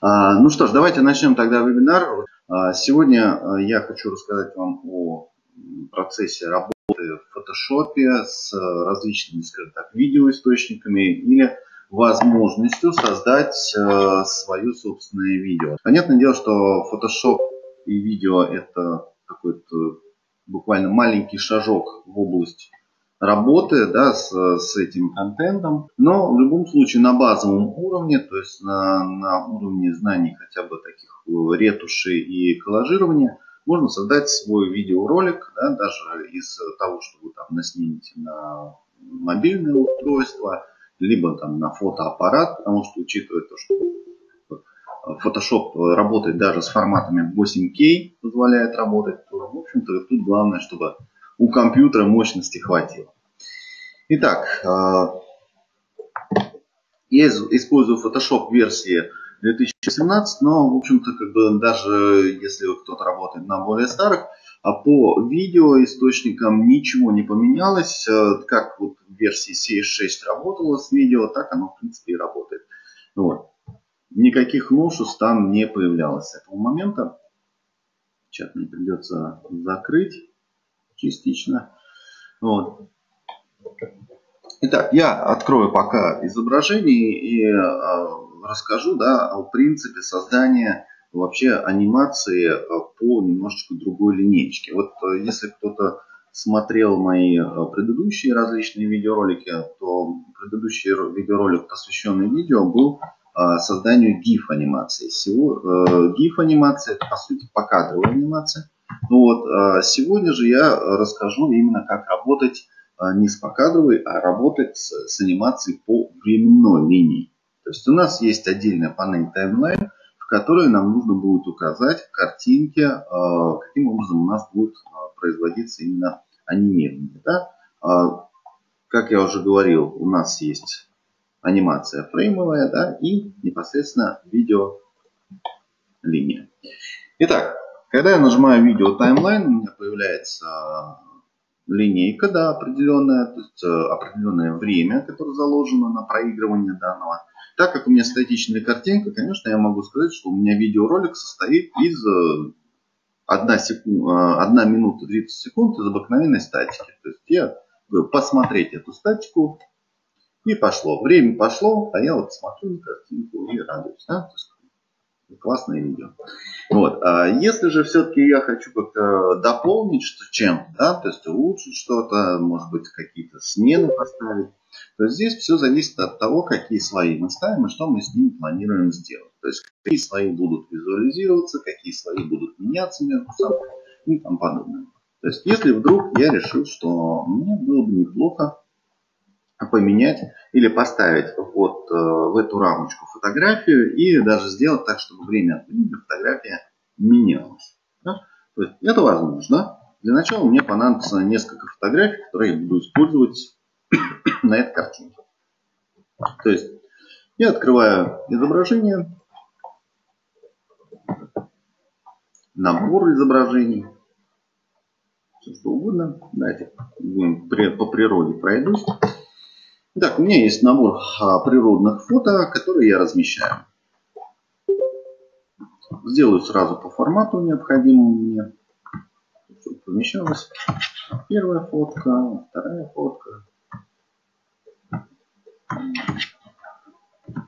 Ну что ж, давайте начнем тогда вебинар. Сегодня я хочу рассказать вам о процессе работы в Photoshop с различными, скажем так, видеоисточниками или возможностью создать свое собственное видео. Понятное дело, что Photoshop и видео — это какой-то буквально маленький шажок в область работы, да, с этим контентом, но в любом случае на базовом уровне, то есть на уровне знаний хотя бы таких ретуши и коллажирования, можно создать свой видеоролик, да, даже из того, что вы там наснимете на мобильное устройство, либо там на фотоаппарат, потому что, учитывая то, что Photoshop работает даже с форматами 8K, позволяет работать, то, в общем-то, тут главное, чтобы у компьютера мощности хватило. Итак, я использую Photoshop версии 2017, но, в общем-то, как бы даже если кто-то работает на более старых, а по видеоисточникам ничего не поменялось. Как вот в версии CS6 работало с видео, так оно, в принципе, и работает. Вот. Никаких новшеств там не появлялось с этого момента. Чат мне придется закрыть частично. Вот. Итак, я открою пока изображение и расскажу, да, о принципе создания вообще анимации по немножечко другой линейке. Вот если кто-то смотрел мои предыдущие различные видеоролики, то предыдущий видеоролик, посвященный видео, был созданию GIF-анимации. GIF-анимация — это, по сути, покадровая анимация. Ну вот, сегодня же я расскажу именно, как работать не с покадровой, а работать с анимацией по временной линии. То есть у нас есть отдельная панель таймлайн, в которой нам нужно будет указать в картинке, каким образом у нас будет производиться именно анимирование. Да? Как я уже говорил, у нас есть анимация фреймовая, да, и непосредственно видеолиния. Итак, когда я нажимаю видео таймлайн, у меня появляется линейка, да, определенная, то есть определенное время, которое заложено на проигрывание данного. Так как у меня статичная картинка, конечно, я могу сказать, что у меня видеоролик состоит из 1 минута 30 секунд из обыкновенной статики. То есть я говорю, посмотреть эту статику, и пошло. Время пошло, а я вот смотрю на картинку и радуюсь. Да? Классное видео. Вот. А если же все-таки я хочу как-то дополнить чем-то, да, то есть улучшить что-то, может быть, какие-то смены поставить, то здесь все зависит от того, какие слои мы ставим и что мы с ними планируем сделать. То есть какие слои будут визуализироваться, какие слои будут меняться между собой и тому подобное. То есть если вдруг я решил, что мне было бы неплохо поменять или поставить вот в эту рамочку фотографию и даже сделать так, чтобы время от времени фотография менялась. Да? То есть это возможно. Для начала мне понадобится несколько фотографий, которые я буду использовать на этой картинке. То есть я открываю изображение, набор изображений, все что угодно. Давайте по природе пройдусь. Итак, у меня есть набор природных фото, которые я размещаю. Сделаю сразу по формату необходимому мне, чтобы помещалось. Первая фотка, вторая фотка,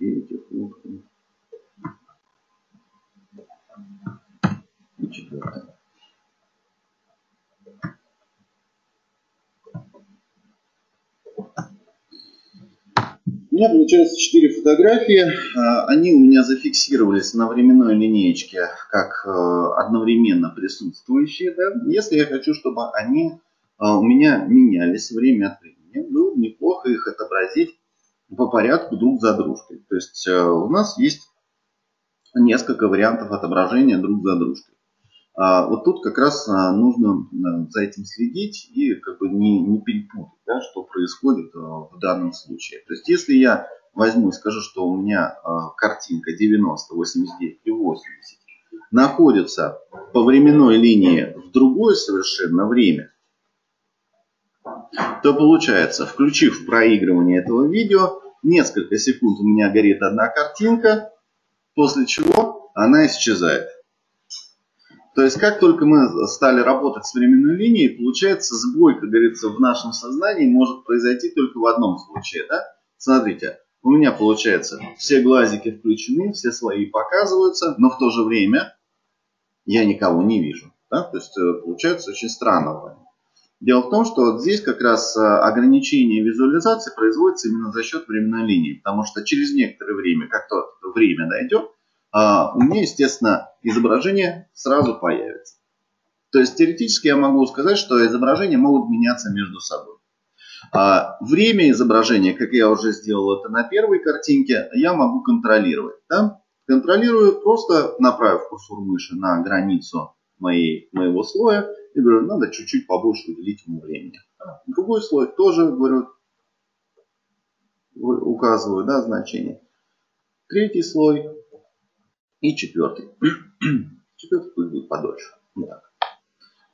третья фотка и четвертая. У меня получается 4 фотографии. Они у меня зафиксировались на временной линеечке как одновременно присутствующие. Да? Если я хочу, чтобы они у меня менялись время от времени, было бы неплохо их отобразить по порядку друг за дружкой. То есть у нас есть несколько вариантов отображения друг за дружкой. Вот тут как раз нужно за этим следить и как бы не перепутать, да, что происходит в данном случае. То есть если я возьму и скажу, что у меня картинка 90, 89 и 80 находится по временной линии в другое совершенно время, то получается, включив проигрывание этого видео, несколько секунд у меня горит одна картинка, после чего она исчезает. То есть, как только мы стали работать с временной линией, получается, сбой, как говорится, в нашем сознании может произойти только в одном случае. Да? Смотрите, у меня получается, все глазики включены, все слои показываются, но в то же время я никого не вижу. Да? То есть, получается очень странно. Дело в том, что вот здесь как раз ограничение визуализации производится именно за счет временной линии. Потому что через некоторое время, как то время дойдет, у меня, естественно, изображение сразу появится. То есть теоретически я могу сказать, что изображения могут меняться между собой. Время изображения, как я уже сделал это на первой картинке, я могу контролировать. Да? Контролирую, просто направив курсор мыши на границу моего слоя. И говорю, надо чуть-чуть побольше уделить ему времени. Другой слой тоже, говорю, указываю, да, значение. Третий слой и четвертый. Четвертый пусть будет подольше. Вот так.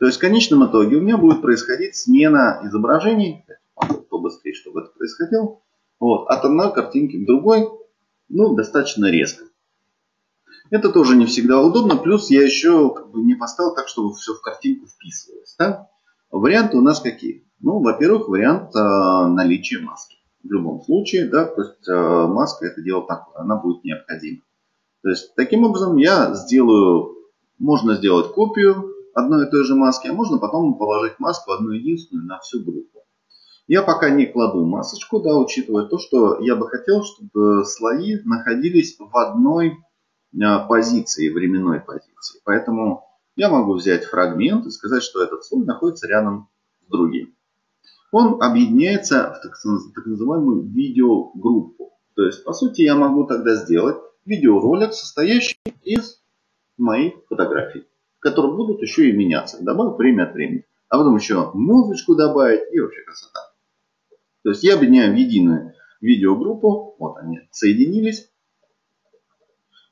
То есть в конечном итоге у меня будет происходить смена изображений. Побыстрее, чтобы это происходило. Вот. От одной картинки к другой. Ну, достаточно резко. Это тоже не всегда удобно. Плюс я еще как бы не поставил так, чтобы все в картинку вписывалось. Да? Варианты у нас какие? Ну, во-первых, вариант наличия маски. В любом случае, да, то есть маска это дело такое, она будет необходима. То есть таким образом я сделаю, можно сделать копию одной и той же маски, а можно потом положить маску одну единственную на всю группу. Я пока не кладу масочку, да, учитывая то, что я бы хотел, чтобы слои находились в одной позиции, временной позиции. Поэтому я могу взять фрагмент и сказать, что этот слой находится рядом с другим. Он объединяется в так называемую видеогруппу. То есть, по сути, я могу тогда сделать видеоролик, состоящий из моих фотографий, которые будут еще и меняться. Добавлю время от времени. А потом еще музычку добавить и вообще красота. То есть, я объединяю в единую видеогруппу. Вот они соединились.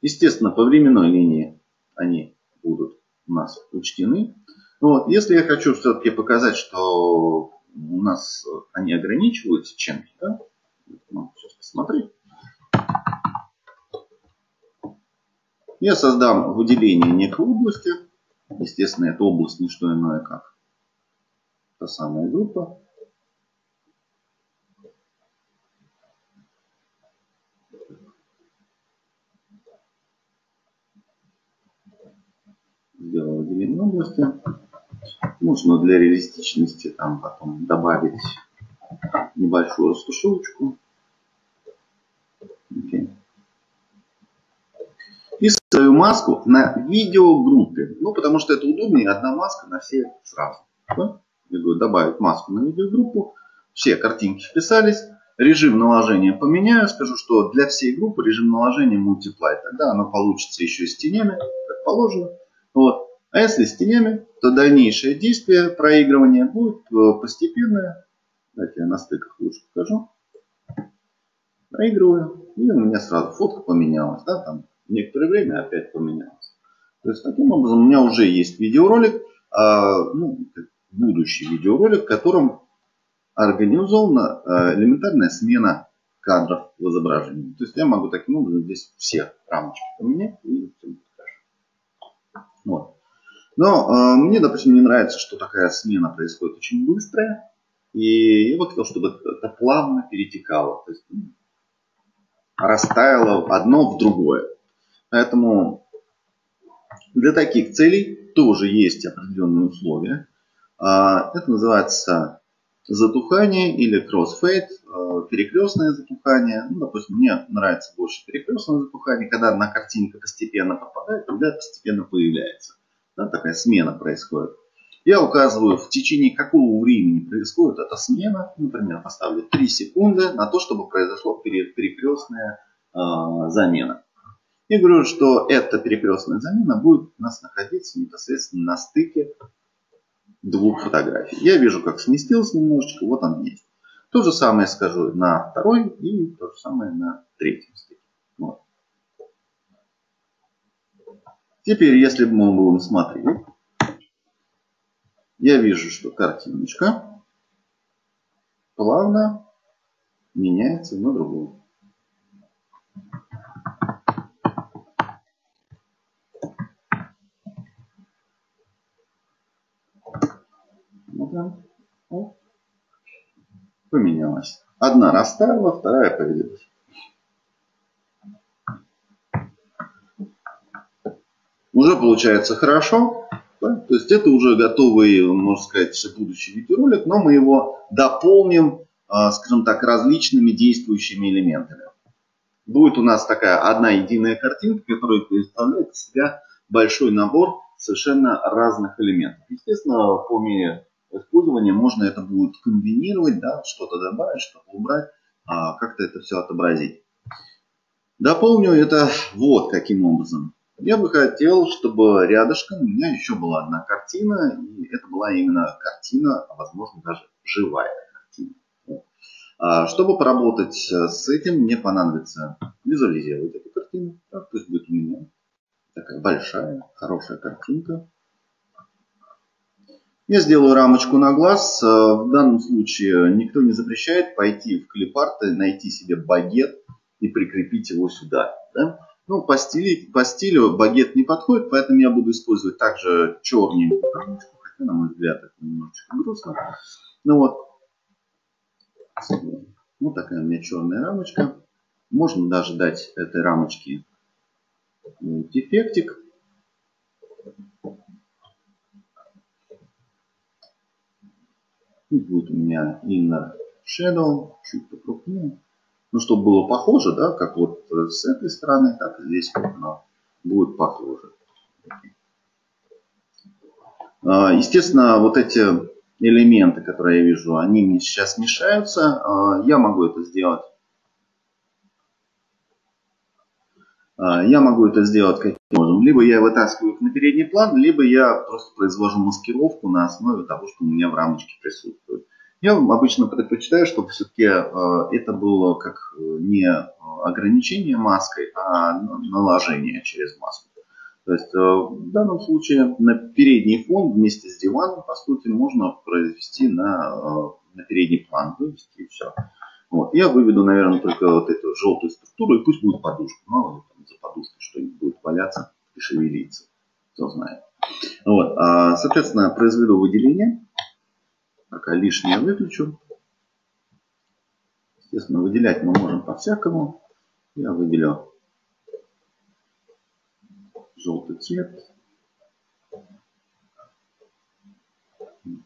Естественно, по временной линии они будут у нас учтены. Вот. Если я хочу все-таки показать, что у нас они ограничиваются чем-то, да? Ну, сейчас посмотрим. Я создам выделение некой области. Естественно, эта область не что иное, как та самая группа. Сделал выделение области. Можно для реалистичности там потом добавить небольшую растушевочку. Okay. И свою маску на видеогруппе. Ну, потому что это удобнее. Одна маска на все сразу. Да? Я говорю, добавить маску на видеогруппу. Все картинки вписались. Режим наложения поменяю. Скажу, что для всей группы режим наложения multiply. Тогда оно получится еще и с тенями, как положено. Вот. А если с тенями, то дальнейшее действие проигрывания будет постепенное. Давайте я на стыках лучше покажу. Проигрываю. И у меня сразу фотка поменялась. Да, там некоторое время опять поменялась. То есть таким образом у меня уже есть видеоролик. Будущий видеоролик, в котором организована элементарная смена кадров в изображении. То есть я могу таким образом здесь все рамочки поменять. И вот. Но мне, допустим, не нравится, что такая смена происходит очень быстрая. И я бы хотел, чтобы это плавно перетекало. То есть, растаяло одно в другое. Поэтому для таких целей тоже есть определенные условия. Это называется затухание или кроссфейд, перекрестное затухание. Ну, допустим, мне нравится больше перекрестное затухание, когда одна картинка постепенно попадает, другая постепенно появляется. Да, такая смена происходит. Я указываю, в течение какого времени происходит эта смена. Например, поставлю 3 секунды на то, чтобы произошла перекрестная замена. И говорю, что эта перекрестная замена будет у нас находиться непосредственно на стыке двух фотографий. Я вижу, как сместилось немножечко. Вот он есть. То же самое скажу на второй и то же самое на третьем стыке. Вот. Теперь, если мы будем смотреть, я вижу, что картиночка плавно меняется на другую. одна. О. Поменялась. Одна растаяла, вторая появилась. Уже получается хорошо. Да? То есть это уже готовый, можно сказать, будущий видеоролик, но мы его дополним, скажем так, различными действующими элементами. Будет у нас такая одна единая картинка, которая представляет из себя большой набор совершенно разных элементов. Естественно, по мере использования можно это будет комбинировать, да, что-то добавить, что-то убрать, как-то это все отобразить. Дополню это вот каким образом. Я бы хотел, чтобы рядышком у меня еще была одна картина, и это была именно картина, а возможно даже живая картина. Чтобы поработать с этим, мне понадобится визуализировать эту картину. Так, то есть будет у меня такая большая, хорошая картинка. Я сделаю рамочку на глаз. В данном случае никто не запрещает пойти в клипарт, найти себе багет и прикрепить его сюда. Да? Ну, по стилю багет не подходит, поэтому я буду использовать также черненькую рамочку, хотя, на мой взгляд, это немножечко грустно. Ну вот. Вот такая у меня черная рамочка. Можно даже дать этой рамочке дефектик. И будет у меня inner shadow. Чуть покрупнее. Ну, чтобы было похоже, да, как вот с этой стороны, так и здесь оно будет похоже. Естественно, вот эти элементы, которые я вижу, они мне сейчас мешаются. Я могу это сделать. Я могу это сделать каким образом. Либо я вытаскиваю их на передний план, либо я просто произвожу маскировку на основе того, что у меня в рамочке присутствует. Я обычно предпочитаю, чтобы все-таки это было как не ограничение маской, а наложение через маску. То есть в данном случае на передний фон вместе с диваном, по сути, можно произвести на передний план. Вывести и все. Вот. Я выведу, наверное, только вот эту желтую структуру, и пусть будет подушка. Мало ли там за подушкой что-нибудь будет валяться и шевелиться. Кто знает. Вот. Соответственно, произведу выделение. Пока лишнее выключу. Естественно, выделять мы можем по-всякому. Я выделю желтый цвет.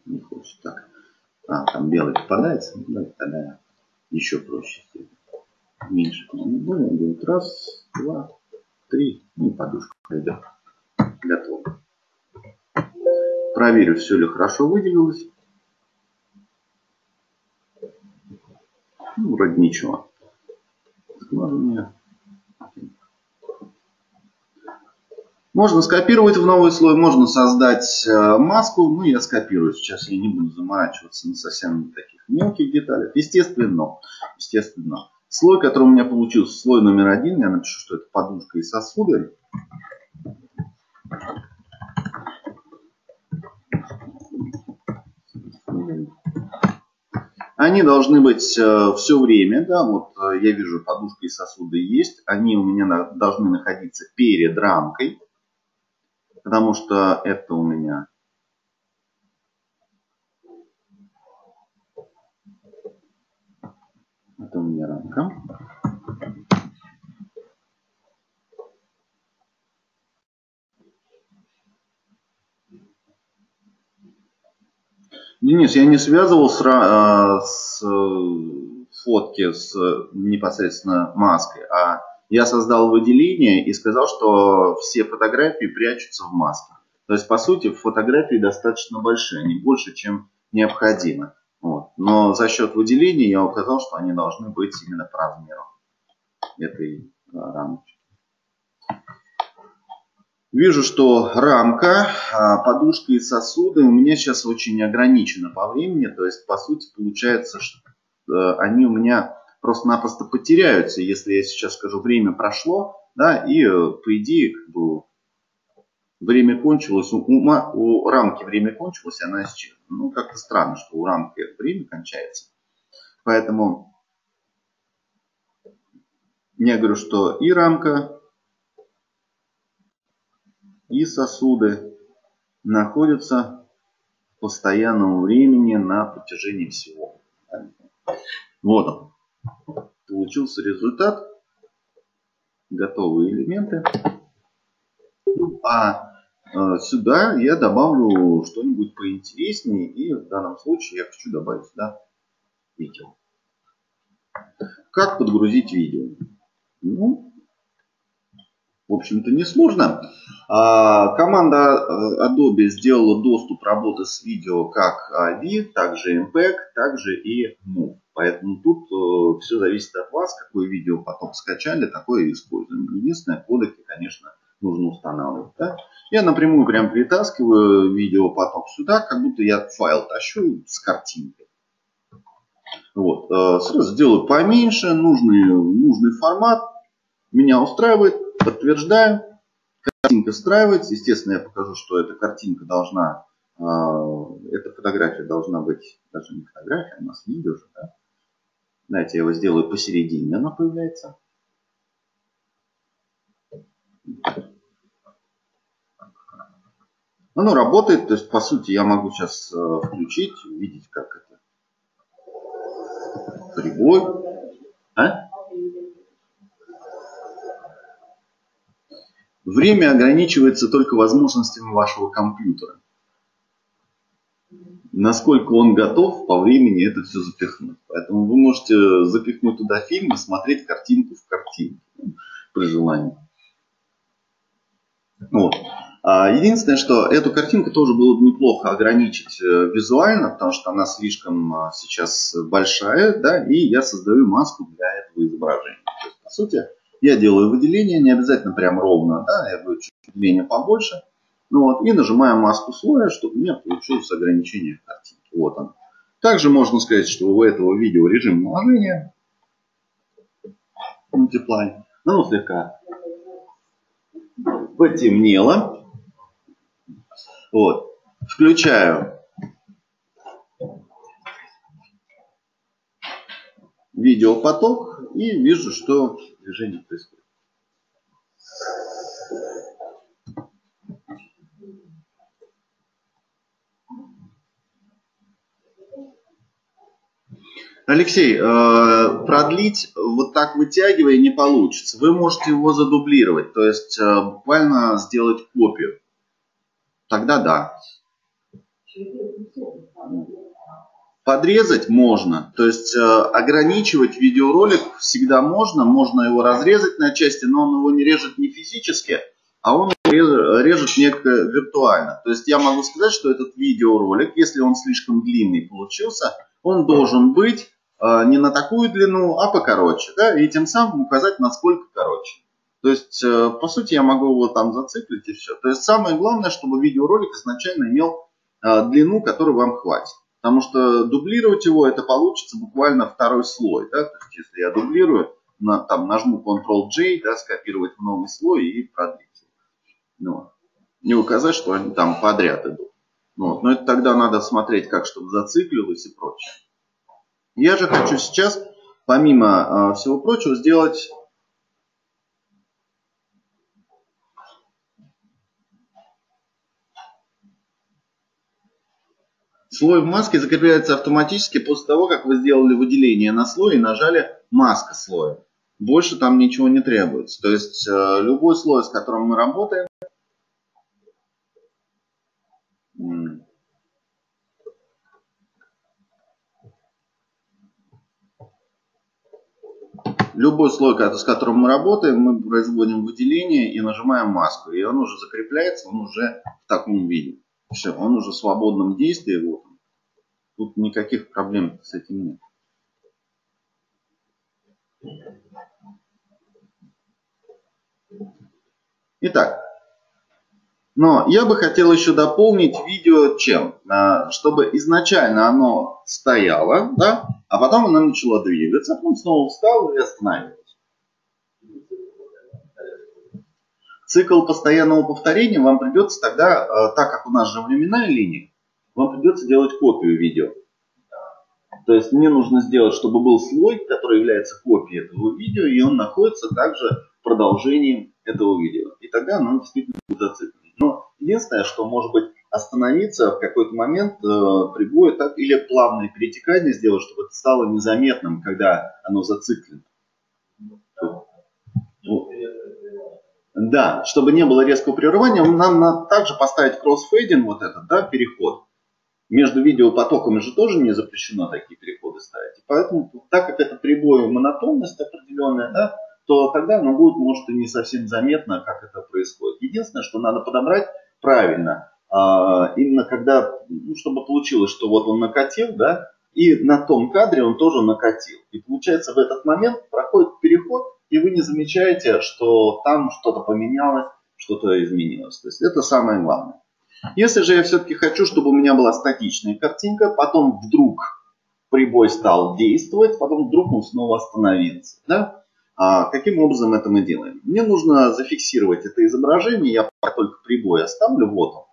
Не хочет так. Там белый попадается. Тогда я еще проще. Меньше. Будет раз, два, три. Ну и подушка пойдет. Готово. Проверю, все ли хорошо выделилось. Ну, вроде ничего. Складывание. Можно скопировать в новый слой, можно создать маску. Ну, я скопирую. Сейчас я не буду заморачиваться на совсем таких мелких деталях. Естественно. Слой, который у меня получился, слой номер один. Я напишу, что это подушка и сосуды. Они должны быть все время, да, вот я вижу, подушка и сосуды есть, они у меня должны находиться перед рамкой, потому что это у меня рамка. Денис, я не связывал с фотки с непосредственно маской, а я создал выделение и сказал, что все фотографии прячутся в маске. То есть, по сути, фотографии достаточно большие, они больше, чем необходимо. Вот. Но за счет выделения я указал, что они должны быть именно по размеру этой рамочки. Вижу, что рамка, подушка и сосуды у меня сейчас очень ограничена по времени. То есть, по сути, получается, что они у меня просто-напросто потеряются. Если я сейчас скажу, время прошло, да, и по идее как бы, время кончилось, у рамки время кончилось, и она исчезла. Ну, как-то странно, что у рамки время кончается. Поэтому я говорю, что и рамка, и сосуды находятся постоянного времени на протяжении всего. Вот он. Получился результат. Готовые элементы. А сюда я добавлю что-нибудь поинтереснее. И в данном случае я хочу добавить сюда видео. Как подгрузить видео? Ну, в общем-то, не сложно. Команда Adobe сделала доступ работы с видео как вид, также MPEG, также и MUV. Поэтому тут все зависит от вас, какое видео потом скачали, такое используем. Единственное, кодеки, конечно, нужно устанавливать. Да? Я напрямую прям притаскиваю видеопоток сюда, как будто я файл тащу с картинкой. Вот. Сразу сделаю поменьше, нужный формат. Меня устраивает, подтверждаю. Картинка встраивается. Естественно, я покажу, что эта картинка должна, эта фотография должна быть, даже не фотография, у нас видео же. Да? Давайте я его сделаю посередине, она появляется. Оно работает, то есть, по сути, я могу сейчас включить, увидеть, как это. Прибой. А? Время ограничивается только возможностями вашего компьютера. Насколько он готов по времени это все запихнуть. Поэтому вы можете запихнуть туда фильм и смотреть картинку в картинке. При желании. Вот. Единственное, что эту картинку тоже было бы неплохо ограничить визуально, потому что она слишком сейчас большая, да, и я создаю маску для этого изображения. То есть, по сути, я делаю выделение, не обязательно прям ровно, да, я говорю, чуть выделение побольше, ну, вот, и нажимаю маску слоя, чтобы у меня получилось ограничение картинки. Вот он. Также можно сказать, что у этого видео режим наложения, multiply, ну, слегка потемнело. Вот. Включаю видеопоток и вижу, что движение происходит. Алексей, продлить вот так вытягивая не получится. Вы можете его задублировать, то есть буквально сделать копию. Тогда да. Подрезать можно. То есть ограничивать видеоролик всегда можно. Можно его разрезать на части, но он его не режет не физически, а он режет некое виртуально. То есть я могу сказать, что этот видеоролик, если он слишком длинный получился, он должен быть не на такую длину, а покороче. Да? И тем самым указать, насколько короче. То есть, по сути, я могу его там зациклить и все. То есть, самое главное, чтобы видеоролик изначально имел длину, которой вам хватит. Потому что дублировать его, это получится буквально второй слой. Да? То есть, если я дублирую, там нажму Ctrl-J, да, скопировать в новый слой и продлить. Ну, не указать, что они там подряд идут. Вот. Но это тогда надо смотреть, как чтобы зациклилось и прочее. Я же хочу сейчас, помимо всего прочего, сделать... Слой в маске закрепляется автоматически после того, как вы сделали выделение на слой и нажали «Маска слоя». Больше там ничего не требуется. То есть любой слой, с которым мы работаем, любой слой, с которым мы работаем, мы производим выделение и нажимаем маску. И он уже закрепляется, он уже в таком виде. Все, он уже в свободном действии. Вот. Тут никаких проблем с этим нет. Итак, но я бы хотел еще дополнить видео чем? Чтобы изначально оно стояло, да, а потом оно начало двигаться, потом снова встало и остановилось. Цикл постоянного повторения вам придется тогда, так как у нас же временная линия, вам придется делать копию видео. То есть мне нужно сделать, чтобы был слой, который является копией этого видео, и он находится также продолжением этого видео. И тогда оно действительно будет зациклено. Но единственное, что может быть остановиться в какой-то момент прибоя так, или плавное перетекание сделать, чтобы это стало незаметным, когда оно зациклено. Да, чтобы не было резкого прерывания, нам надо также поставить кроссфейдинг, вот этот, да, переход. Между видеопотоками же тоже не запрещено такие переходы ставить. И поэтому, так как это прибой монотонность определенная, да, то тогда оно будет, может, и не совсем заметно, как это происходит. Единственное, что надо подобрать правильно, именно когда, ну, чтобы получилось, что вот он накатил, да, и на том кадре он тоже накатил. И получается, в этот момент проходит переход, и вы не замечаете, что там что-то поменялось, что-то изменилось. То есть это самое главное. Если же я все-таки хочу, чтобы у меня была статичная картинка, потом вдруг прибой стал действовать, потом вдруг он снова остановился. Да? А каким образом это мы делаем? Мне нужно зафиксировать это изображение, я пока только прибой оставлю, вот он.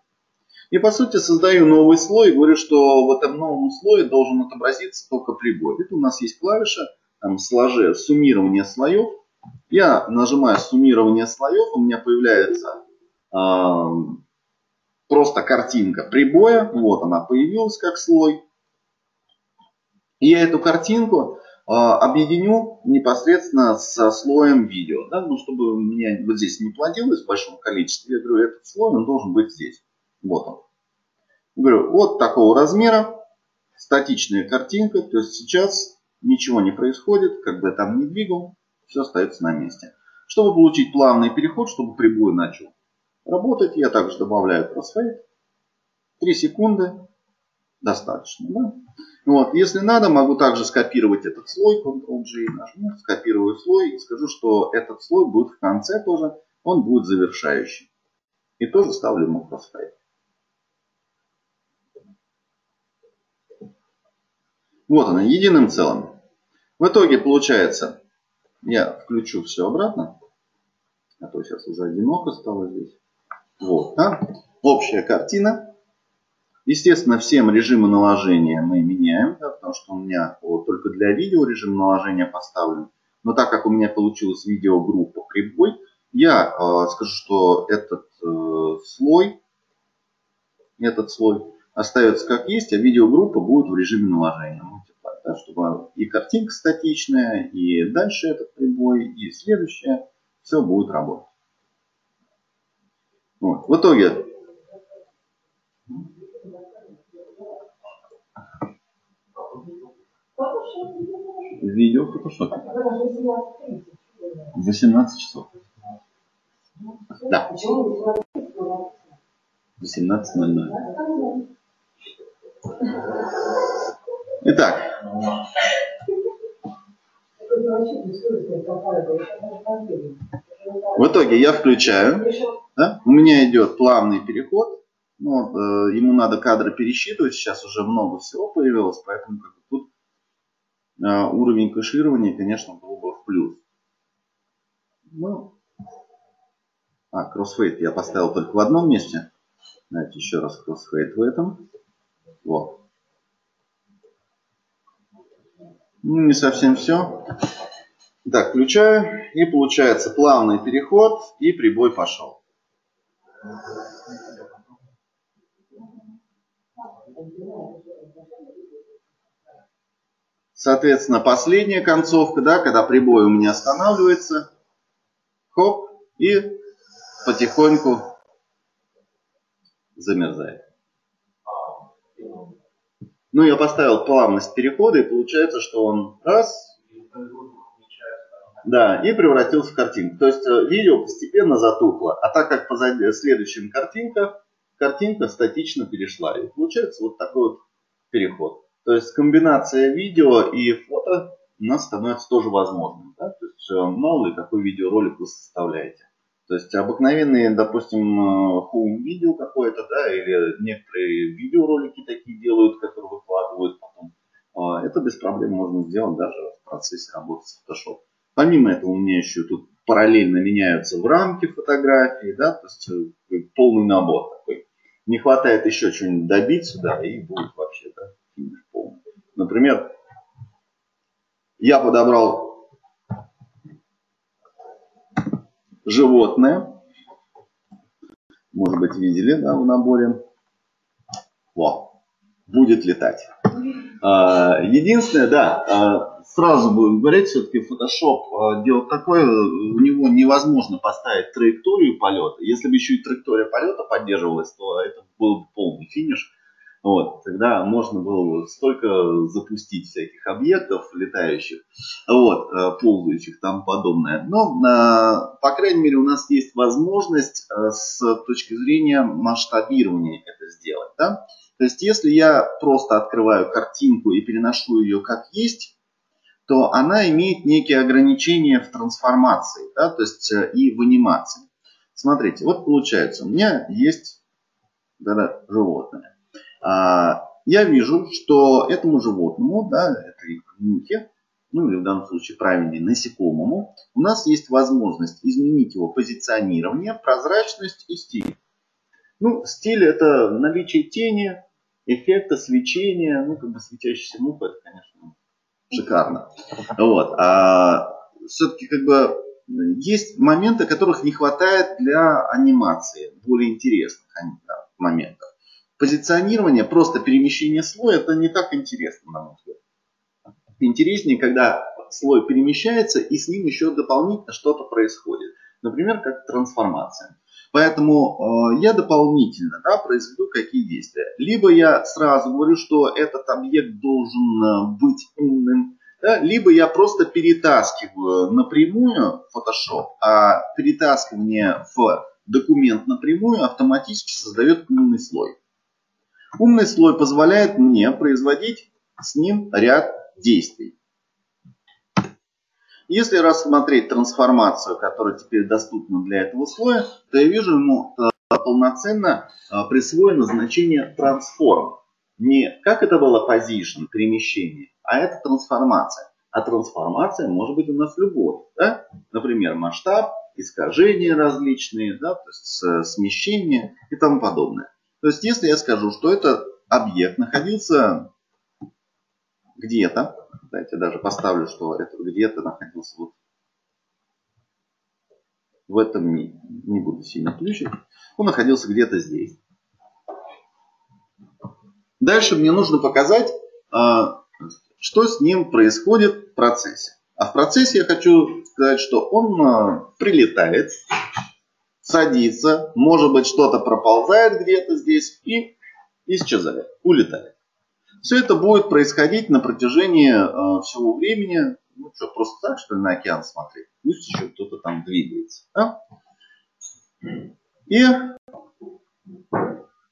И по сути создаю новый слой и говорю, что в этом новом слое должен отобразиться только прибой. Это у нас есть клавиша там, суммирование слоев. Я нажимаю суммирование слоев, у меня появляется просто картинка прибоя. Вот она появилась как слой. И я эту картинку объединю непосредственно со слоем видео. Да? Ну, чтобы у меня вот здесь не плодилось в большом количестве, я говорю, этот слой он должен быть здесь. Вот он. Я говорю, вот такого размера статичная картинка. То есть сейчас ничего не происходит, как бы я там не двигал, все остается на месте. Чтобы получить плавный переход, чтобы прибой начал работать, я также добавляю кроссфейд. 3 секунды достаточно. Да? Вот. Если надо, могу также скопировать этот слой. Ctrl-G нажму, скопирую слой и скажу, что этот слой будет в конце тоже. Он будет завершающий. И тоже ставлю ему кроссфейд. Вот она, единым целым. В итоге получается, я включу все обратно. А то сейчас уже одиноко стало здесь. Вот, да? Общая картина. Естественно, всем режимы наложения мы меняем, да, потому что у меня вот, только для видео режим наложения поставлен. Но так как у меня получилась видеогруппа прибой, я скажу, что этот слой остается как есть, а видеогруппа будет в режиме наложения. Multiply, да, чтобы и картинка статичная, и дальше этот прибой, и следующая. Все будет работать. Вот. В итоге видео в Photoshop 18 часов. Да. 18:00. Итак. В итоге я включаю, да? У меня идет плавный переход, но ему надо кадры пересчитывать, сейчас уже много всего появилось, поэтому как бы, тут уровень кэширования, конечно, был бы в плюс. Ну, кроссфейд я поставил только в одном месте. Давайте еще раз кроссфейд в этом. Вот. Ну, не совсем все. Так, включаю. И получается плавный переход. И прибой пошел. Соответственно, последняя концовка, да, когда прибой у меня останавливается. Хоп. И потихоньку замерзает. Ну, я поставил плавность перехода, и получается, что он раз, да, и превратился в картинку. То есть видео постепенно затухло, а так как позади следующая картинка статично перешла. И получается вот такой вот переход. То есть комбинация видео и фото у нас становится тоже возможным. Да? То есть мало ли какой видеоролик вы составляете. То есть обыкновенные, допустим, хоум-видео какое-то, да, или некоторые видеоролики такие делают, которые выкладывают потом. Это без проблем можно сделать даже в процессе работы с Photoshop. Помимо этого у меня еще тут параллельно меняются в рамки фотографии, да, то есть полный набор такой. Не хватает еще чего-нибудь добить сюда, и будет вообще, да, финиш полный. Например, я подобрал животное, может быть, видели, да, в наборе О, будет летать. Единственное, да, сразу будем говорить, все-таки Photoshop делает такое, у него невозможно поставить траекторию полета. Если бы еще и траектория полета поддерживалась, то это был бы полный финиш. Вот, тогда можно было столько запустить всяких объектов летающих, вот, ползающих, там подобное. Но, по крайней мере, у нас есть возможность с точки зрения масштабирования это сделать. Да? То есть, если я просто открываю картинку и переношу ее как есть, то она имеет некие ограничения в трансформации, да? То есть, и в анимации. Смотрите, вот получается, у меня есть животное. Я вижу, что этому животному, да, этой мухе, ну или в данном случае правильнее насекомому, у нас есть возможность изменить его позиционирование, прозрачность и стиль. Ну, стиль — это наличие тени, эффекта, свечения, ну как бы светящаяся муха, это, конечно, шикарно. Вот. А все-таки как бы есть моменты, которых не хватает для анимации, более интересных моментов. Позиционирование, просто перемещение слоя, это не так интересно, на мой взгляд. Интереснее, когда слой перемещается и с ним еще дополнительно что-то происходит. Например, как трансформация. Поэтому я дополнительно, да, произведу какие действия. Либо я сразу говорю, что этот объект должен быть умным, да, либо я просто перетаскиваю напрямую в Photoshop, а перетаскивание в документ напрямую автоматически создает умный слой. Умный слой позволяет мне производить с ним ряд действий. Если рассмотреть трансформацию, которая теперь доступна для этого слоя, то я вижу, ему полноценно присвоено значение трансформ. Не как это было position, перемещение, а это трансформация. А трансформация может быть у нас любой. Да? Например, масштаб, искажения различные, да? То есть смещение и тому подобное. То есть, если я скажу, что этот объект находился где-то, давайте даже поставлю, что это где-то находился вот в этом, не буду сильно включить, он находился где-то здесь. Дальше мне нужно показать, что с ним происходит в процессе. А в процессе я хочу сказать, что он прилетает, садится, может быть, что-то проползает где-то здесь и исчезает, улетает. Все это будет происходить на протяжении всего времени. Ну что, просто так, что ли, на океан смотреть? Пусть еще кто-то там двигается. Да? И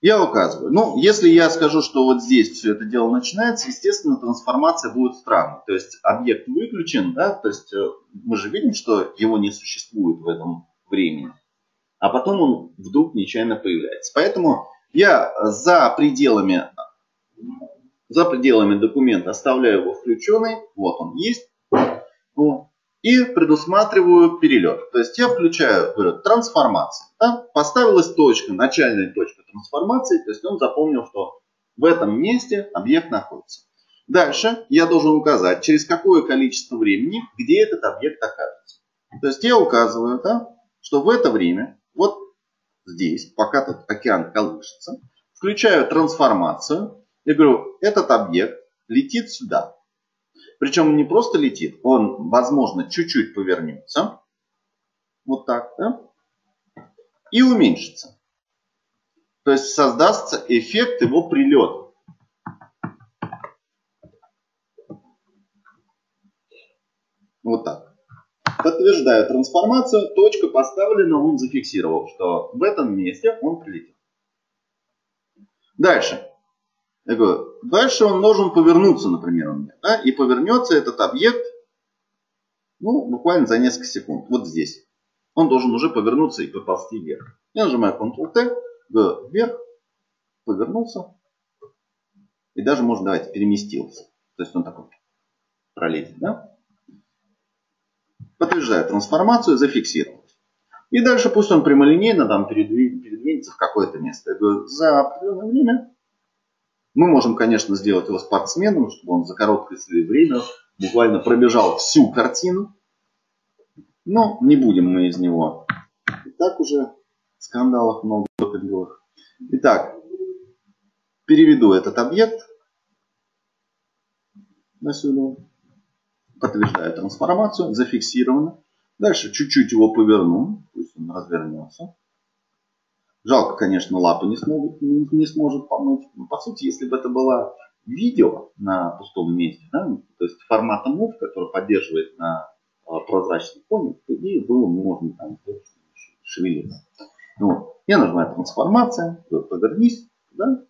я указываю. Ну, если я скажу, что вот здесь все это дело начинается, естественно, трансформация будет странной. То есть объект выключен, да? То есть мы же видим, что его не существует в этом времени. А потом он вдруг нечаянно появляется. Поэтому я за пределами документа оставляю его включенный. Вот он есть. Вот. И предусматриваю перелет. То есть я включаю, говорю, трансформацию. Да? Поставилась точка, начальная точка трансформации. То есть он запомнил, что в этом месте объект находится. Дальше я должен указать, через какое количество времени, где этот объект окажется. То есть я указываю, да, что в это время... Вот здесь, пока тут океан колышется, включаю трансформацию и говорю, этот объект летит сюда. Причем не просто летит, он, возможно, чуть-чуть повернется. Вот так, да? И уменьшится. То есть создастся эффект его прилета. Вот так. Подтверждаю трансформацию, точка поставлена, он зафиксировал, что в этом месте он прилетел. Дальше. Я говорю, дальше он должен повернуться, например, у меня. Да? И повернется этот объект, ну, буквально за несколько секунд. Вот здесь. Он должен уже повернуться и поползти вверх. Я нажимаю Ctrl-T, говорю, вверх, повернулся. И даже, может, давайте, переместился. То есть он такой пролетит, да? Подтверждаю трансформацию, зафиксировал. И дальше пусть он прямолинейно там передвинется в какое-то место. Я говорю, за определенное время мы можем, конечно, сделать его спортсменом, чтобы он за короткое время буквально пробежал всю картину. Но не будем мы из него. И так уже скандалов много. Итак, Переведу этот объект сюда. Подтверждаю трансформацию. Зафиксировано. Дальше чуть-чуть его поверну. Пусть он развернется. Жалко, конечно, лапы не сможет помочь. Но, по сути, если бы это было видео на пустом месте, да, то есть формат MOV, который поддерживает на прозрачный фоне, по идее было можно там шевелиться. Вот. Я нажимаю трансформация, повернись, да,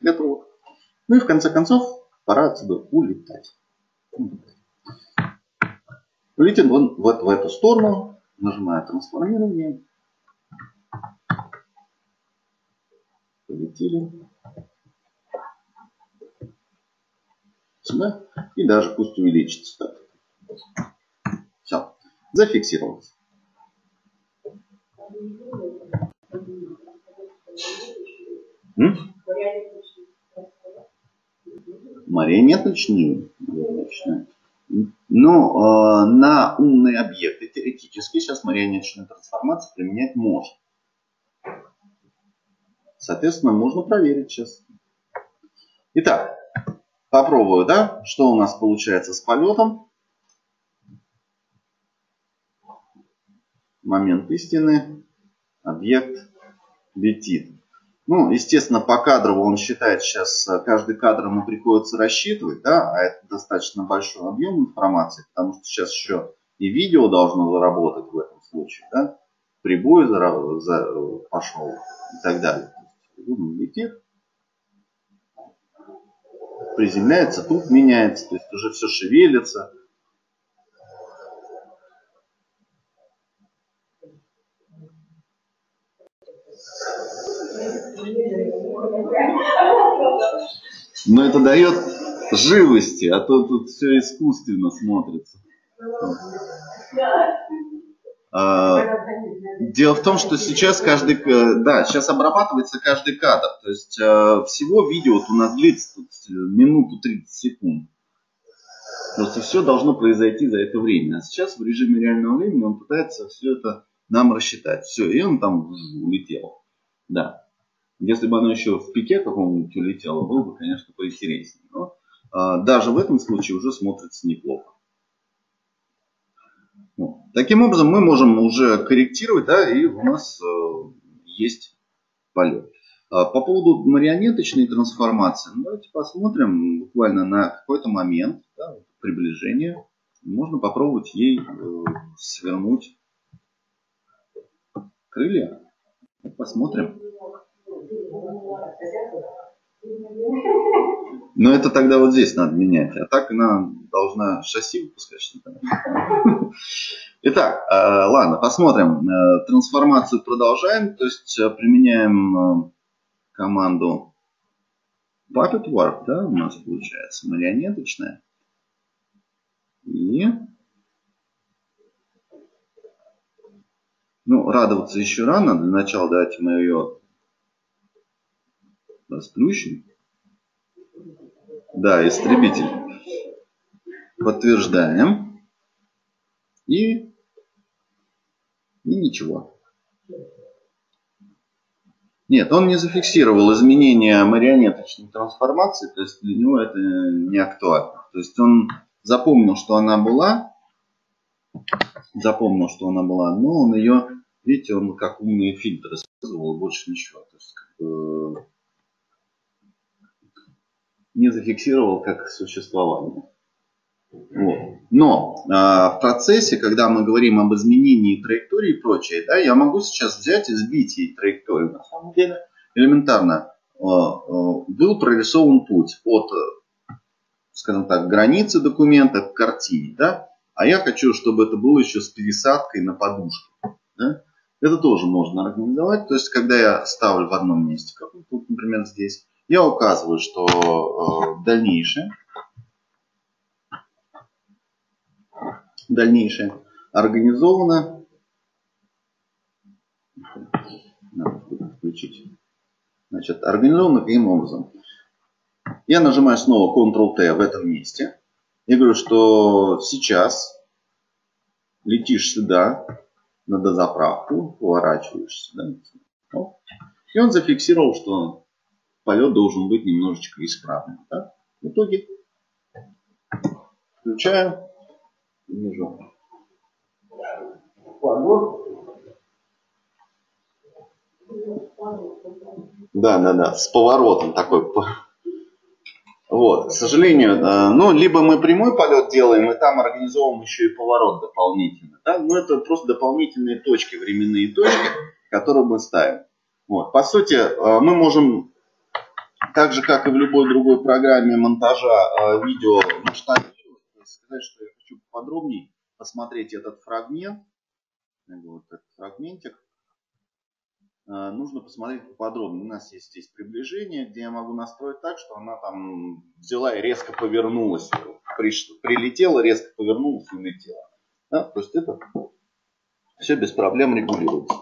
готово. Ну и в конце концов пора отсюда улетать. Улетим вот в эту сторону, нажимаю трансформирование. Полетели. Сюда. И даже пусть увеличится. Все. Зафиксировалось. Марионеточные. Но на умные объекты теоретически сейчас марионеточную трансформацию применять можно. Соответственно, можно проверить сейчас. Итак, попробую, да, что у нас получается с полетом. Момент истины. Объект летит. Ну, естественно, по кадрову он считает сейчас, каждый кадр ему приходится рассчитывать, да, а это достаточно большой объем информации, потому что сейчас еще и видео должно заработать в этом случае, да, прибой пошел и так далее. Он летит, приземляется, тут меняется, то есть уже все шевелится. Но это дает живости, а то тут все искусственно смотрится. Дело в том, что сейчас сейчас обрабатывается каждый кадр. То есть всего видео у нас длится минуту 30 секунд. Просто все должно произойти за это время. А сейчас в режиме реального времени он пытается все это нам рассчитать. Все, и он там улетел. Да. Если бы оно еще в пике каком-нибудь улетело, было бы, конечно, поинтереснее. Но даже в этом случае уже смотрится неплохо. Вот. Таким образом, мы можем уже корректировать, да, и у нас есть полет. По поводу марионеточной трансформации, ну, давайте посмотрим буквально на какой-то момент, да, приближения. Можно попробовать ей свернуть крылья. Посмотрим. Но это тогда вот здесь надо менять. А так она должна шасси выпускать, что-то. Итак, ладно, посмотрим. Трансформацию продолжаем. То есть применяем команду Puppet Warp. Да, у нас получается марионеточная. И... Ну, радоваться еще рано. Для начала давайте мы ее... Расплющим. Да, истребитель. Подтверждаем. И ничего. Нет, он не зафиксировал изменения марионеточной трансформации. То есть для него это не актуально. То есть он запомнил, что она была. Запомнил, что она была. Но он ее, видите, он как умные фильтры использовал. Больше ничего. То есть, как бы, не зафиксировал как существование. Вот. Но в процессе, когда мы говорим об изменении траектории и прочее, да, я могу сейчас взять и сбить ей траекторию. На самом деле, элементарно, был прорисован путь от, скажем так, границы документа к картине. Да? А я хочу, чтобы это было еще с пересадкой на подушку. Да? Это тоже можно организовать. То есть, когда я ставлю в одном месте, как тут, например, здесь, я указываю, что дальнейшее организовано. Надо включить. Значит, организовано каким образом? Я нажимаю снова Ctrl-T в этом месте. Я говорю, что сейчас летишь сюда, на дозаправку, поворачиваешься. Да? И он зафиксировал, что полет должен быть немножечко исправлен. Так? В итоге включаю. Вижу. Да, с поворотом такой. Вот, к сожалению, ну, либо мы прямой полет делаем, и там организовываем еще и поворот дополнительно. Да? Но это просто дополнительные точки, временные точки, которые мы ставим. Вот. По сути, мы можем, так же, как и в любой другой программе монтажа видео, масштабировать. Сказать, что я хочу подробнее посмотреть этот фрагмент. Вот этот фрагментик. Нужно посмотреть поподробнее. У нас есть здесь приближение, где я могу настроить так, что она там взяла и резко повернулась. Прилетела, резко повернулась и улетела. Да? То есть это все без проблем регулируется.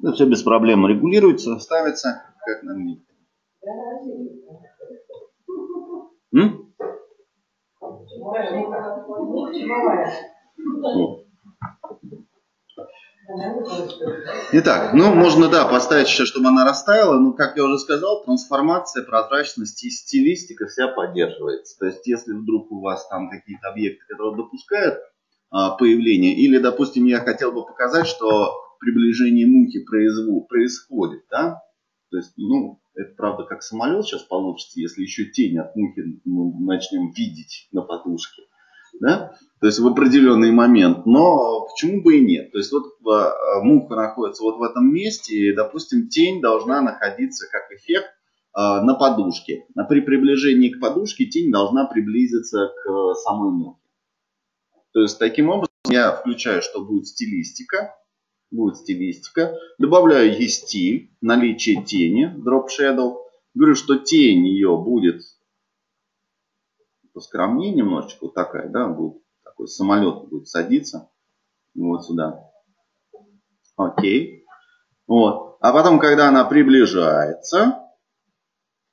Это все без проблем регулируется, ставится как нам нужно. Итак, ну можно, да, поставить еще, чтобы она растаяла, но, как я уже сказал, трансформация, прозрачность и стилистика вся поддерживается. То есть, если вдруг у вас там какие-то объекты, которые допускают появление, или, допустим, я хотел бы показать, что приближение мухи происходит, да, то есть, ну, это правда как самолет сейчас получится, если еще тень от мухи мы начнем видеть на подушке. Да? То есть в определенный момент. Но почему бы и нет? То есть вот муха находится вот в этом месте, и, допустим, тень должна находиться как эффект на подушке. А при приближении к подушке тень должна приблизиться к самой мухе. То есть таким образом я включаю, что будет стилистика. Будет стилистика. Добавляю ей стиль, наличие тени, drop shadow. Говорю, что тень ее будет поскромнее немножечко, вот такая, да, будет такой самолет будет садиться. Вот сюда. Окей. Вот. А потом, когда она приближается,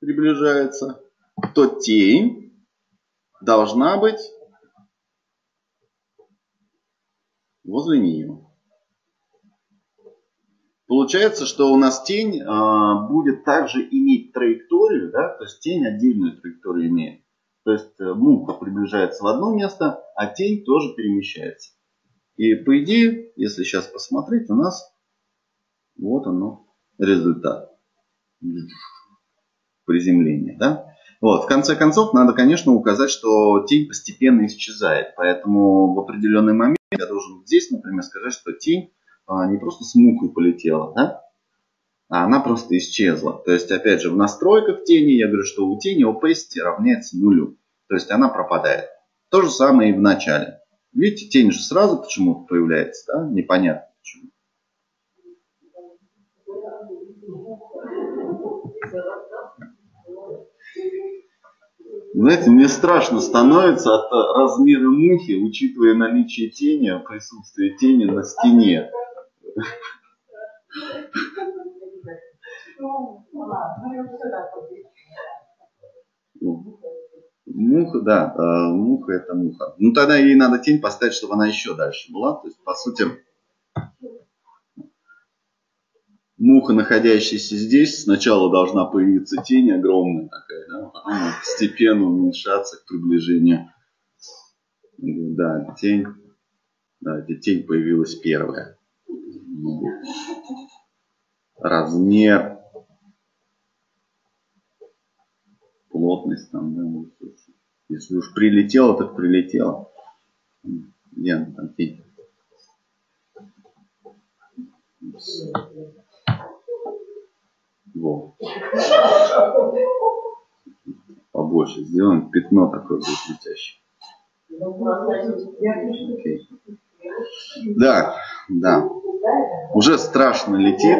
то тень должна быть возле нее. Получается, что у нас тень будет также иметь траекторию, да, то есть тень отдельную траекторию имеет. То есть муха приближается в одно место, а тень тоже перемещается. И по идее, если сейчас посмотреть, у нас вот оно, результат приземления. Да? Вот, в конце концов, надо, конечно, указать, что тень постепенно исчезает. Поэтому в определенный момент я должен здесь, например, сказать, что тень не просто с мухой полетела, да? А она просто исчезла. То есть, опять же, в настройках тени я говорю, что у тени opacity равняется нулю. То есть она пропадает. То же самое и в начале. Видите, тень же сразу почему-то появляется, да? Непонятно почему. Знаете, мне страшно становится от размера мухи, учитывая наличие тени, присутствие тени на стене. Муха, да, муха это муха. Ну тогда ей надо тень поставить, чтобы она еще дальше была. То есть, по сути, муха, находящаяся здесь, сначала должна появиться тень огромная такая, да, потом постепенно уменьшаться к приближению. Да, тень. Да, тень появилась первая. Размер, плотность там, да, если уж прилетело, так прилетело. Где она там, тень? Во. Побольше сделаем, пятно такое будет летящее. Окей. Да, да. Уже страшно летит.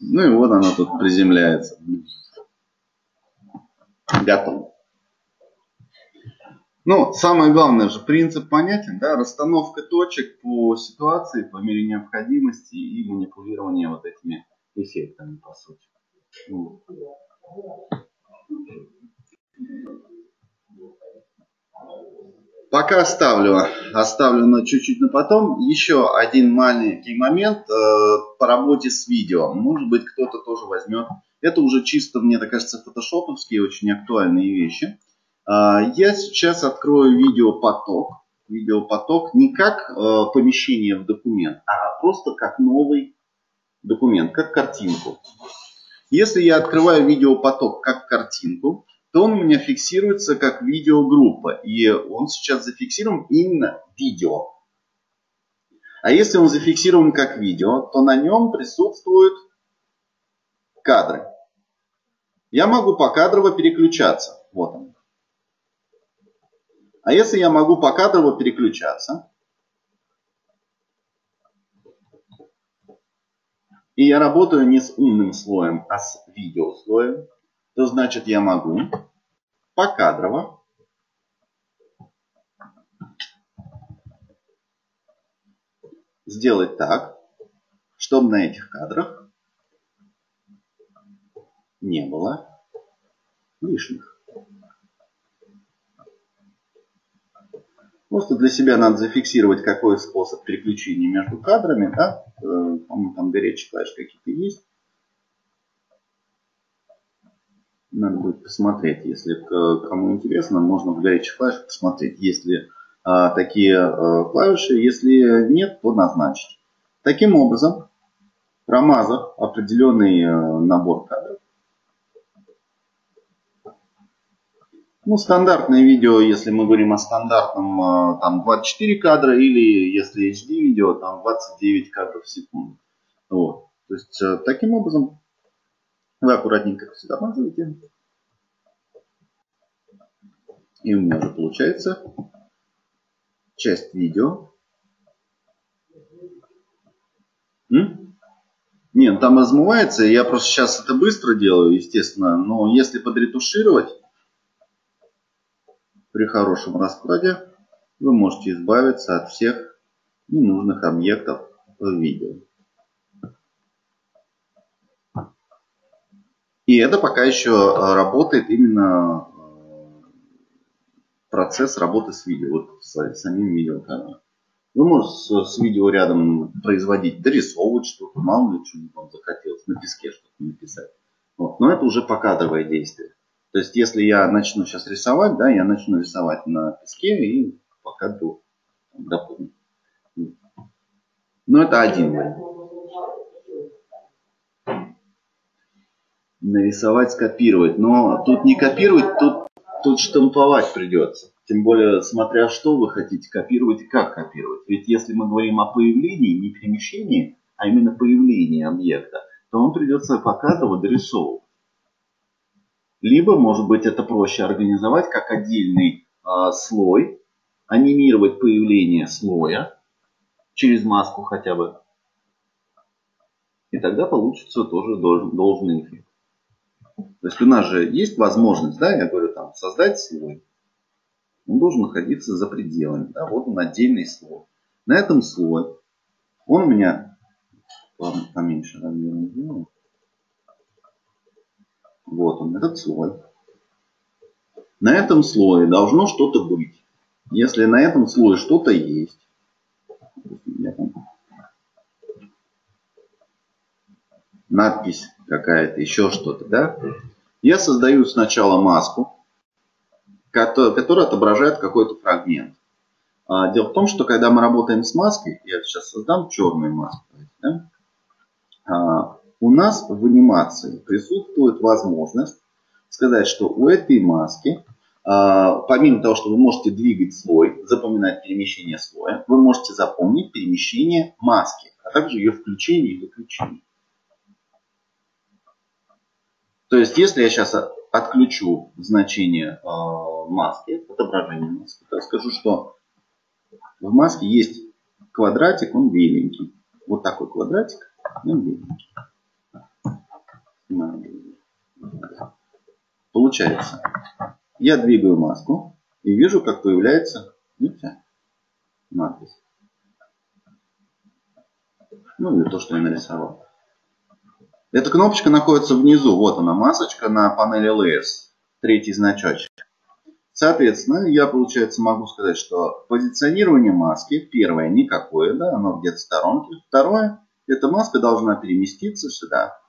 Ну и вот она тут приземляется. Готово. Ну, самое главное же, принцип понятен, да, расстановка точек по ситуации, по мере необходимости и манипулирование вот этими эффектами, по сути. Пока оставлю на чуть-чуть на потом. Еще один маленький момент по работе с видео. Может быть, кто-то тоже возьмет. Это уже чисто, мне так кажется, фотошоповские очень актуальные вещи. Я сейчас открою видеопоток. Видеопоток не как помещение в документ, а просто как новый документ, как картинку. Если я открываю видеопоток как картинку, то он у меня фиксируется как видеогруппа. И он сейчас зафиксирован именно видео. А если он зафиксирован как видео, то на нем присутствуют кадры. Я могу покадрово переключаться. Вот он. А если я могу покадрово переключаться, и я работаю не с умным слоем, а с видеослоем, то значит я могу покадрово сделать так, чтобы на этих кадрах не было лишних. Просто для себя надо зафиксировать, какой способ переключения между кадрами. Да? По-моему, там горячие клавиши какие-то есть. Надо будет посмотреть, если кому интересно, можно в горячих клавишах посмотреть, есть ли такие клавиши. Если нет, то назначить. Таким образом, промазав определенный набор кадров. Ну, стандартное видео, если мы говорим о стандартном, там 24 кадра, или если HD видео, там 29 кадров в секунду. Вот. То есть, таким образом, вы аккуратненько сюда мазываете. И у меня уже получается часть видео. Нет, там размывается, я просто сейчас это быстро делаю, естественно, но если подретушировать, при хорошем раскладе вы можете избавиться от всех ненужных объектов в видео. И это пока еще работает именно процесс работы с видео, вот с самим видеокамерой. Вы можете с видео рядом производить, дорисовывать что-то, мало ли что-нибудь вам захотелось, на песке что-то написать. Вот. Но это уже покадровое действие. То есть, если я начну сейчас рисовать, да, я начну рисовать на песке и пока дополню. Но это один вариант. Нарисовать, скопировать. Но тут не копировать, тут штамповать придется. Тем более, смотря что вы хотите копировать и как копировать. Ведь если мы говорим о появлении, не перемещении, а именно появлении объекта, то он придется покадрово дорисовывать. Либо, может быть, это проще организовать как отдельный слой, анимировать появление слоя через маску хотя бы. И тогда получится тоже должный эффект. То есть у нас же есть возможность, да, я говорю, там, создать слой. Он должен находиться за пределами. Да, вот он, отдельный слой. На этом слое он у меня... Ладно, поменьше размером сделаю. Вот он, этот слой. На этом слое должно что-то быть. Если на этом слое что-то есть, надпись какая-то, еще что-то, да? Я создаю сначала маску, которая отображает какой-то фрагмент. Дело в том, что когда мы работаем с маской, я сейчас создам черную маску, да? У нас в анимации присутствует возможность сказать, что у этой маски, помимо того, что вы можете двигать слой, запоминать перемещение слоя, вы можете запомнить перемещение маски, а также ее включение и выключение. То есть, если я сейчас отключу значение маски, отображение маски, то скажу, что в маске есть квадратик, он беленький. Вот такой квадратик, он беленький. Получается, я двигаю маску и вижу, как появляется, видите, надпись. Ну или то, что я нарисовал. Эта кнопочка находится внизу. Вот она, масочка на панели Layers. Третий значочек. Соответственно, я, получается, могу сказать, что позиционирование маски, первое, никакое, да, оно где-то в сторонке. Второе, эта маска должна переместиться сюда.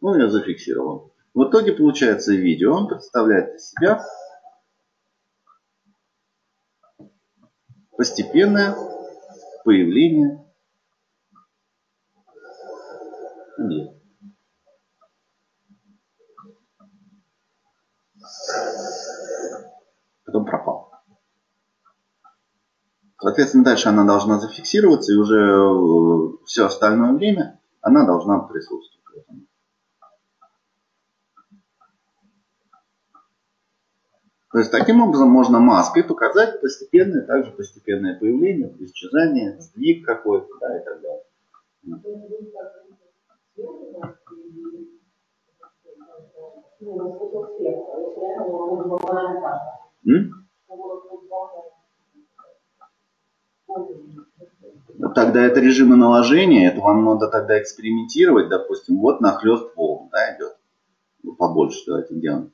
Ну, я зафиксировал. В итоге, получается, видео, он представляет из себя постепенное появление. Нет. Потом пропал. Соответственно, дальше она должна зафиксироваться, и уже все остальное время она должна присутствовать. То есть таким образом можно маской показать постепенное, также постепенное появление, исчезание, сдвиг какой-то, да, и так далее. Тогда это режимы наложения, это вам надо тогда экспериментировать, допустим, вот нахлест волн, да, идет. Побольше давайте делаем.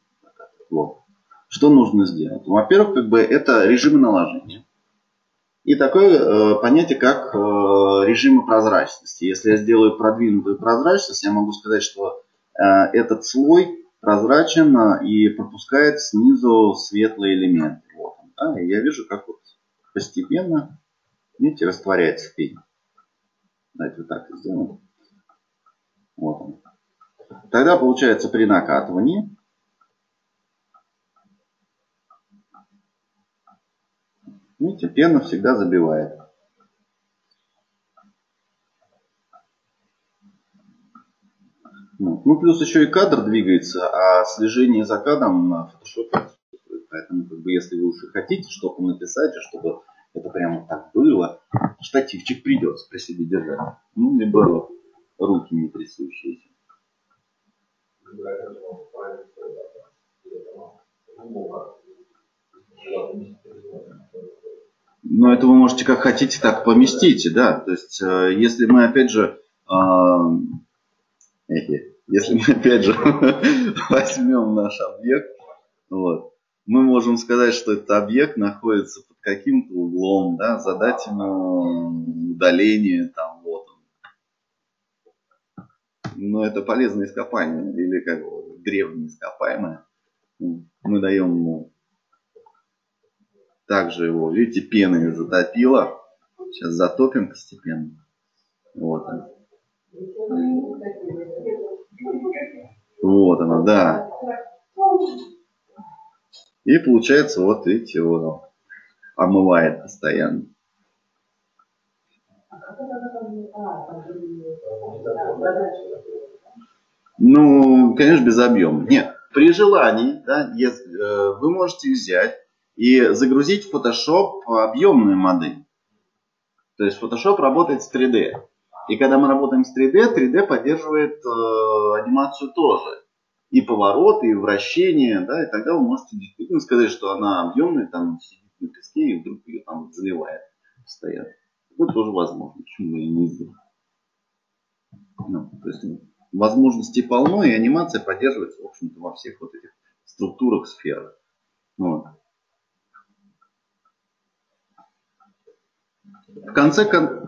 Что нужно сделать? Во-первых, как бы это режимы наложения. И такое понятие, как режимы прозрачности. Если я сделаю продвинутую прозрачность, я могу сказать, что этот слой прозрачен и пропускает снизу светлые элементы. Вот он, да? И я вижу, как вот постепенно, видите, растворяется пень. Давайте вот так сделаем. Вот он. Тогда получается при накатывании. Видите, пена всегда забивает. Ну, плюс еще и кадр двигается, а слежение за кадром на фотошопе. Поэтому, как бы, если вы уже хотите что-то написать, чтобы это прямо так было, штативчик придется при себе держать. Ну, либо руки не трясущиеся. Но это вы можете как хотите, так поместите, да. То есть, если мы опять же, возьмем наш объект, вот, мы можем сказать, что этот объект находится под каким-то углом, да, задать ему удаление, там, вот он. Но это полезное ископаемое, или как бы древнее ископаемое. Мы даем ему. Также его, видите, пеной затопило. Сейчас затопим постепенно. Вот она. Вот она, да. И получается, вот видите, его омывает постоянно. Ну, конечно, без объема. Нет, при желании, да, если, вы можете взять и загрузить в Photoshop объемную модель. То есть Photoshop работает с 3D. И когда мы работаем с 3D, 3D поддерживает анимацию тоже. И повороты, и вращение. Да, и тогда вы можете действительно сказать, что она объемная, там сидит на песке, и вдруг ее там заливает постоянно. Это тоже возможно. Почему мы ее не сделаем? Ну, то есть возможностей полно, и анимация поддерживается, в общем-то, во всех вот этих структурах, сферах. Вот. В конце концов...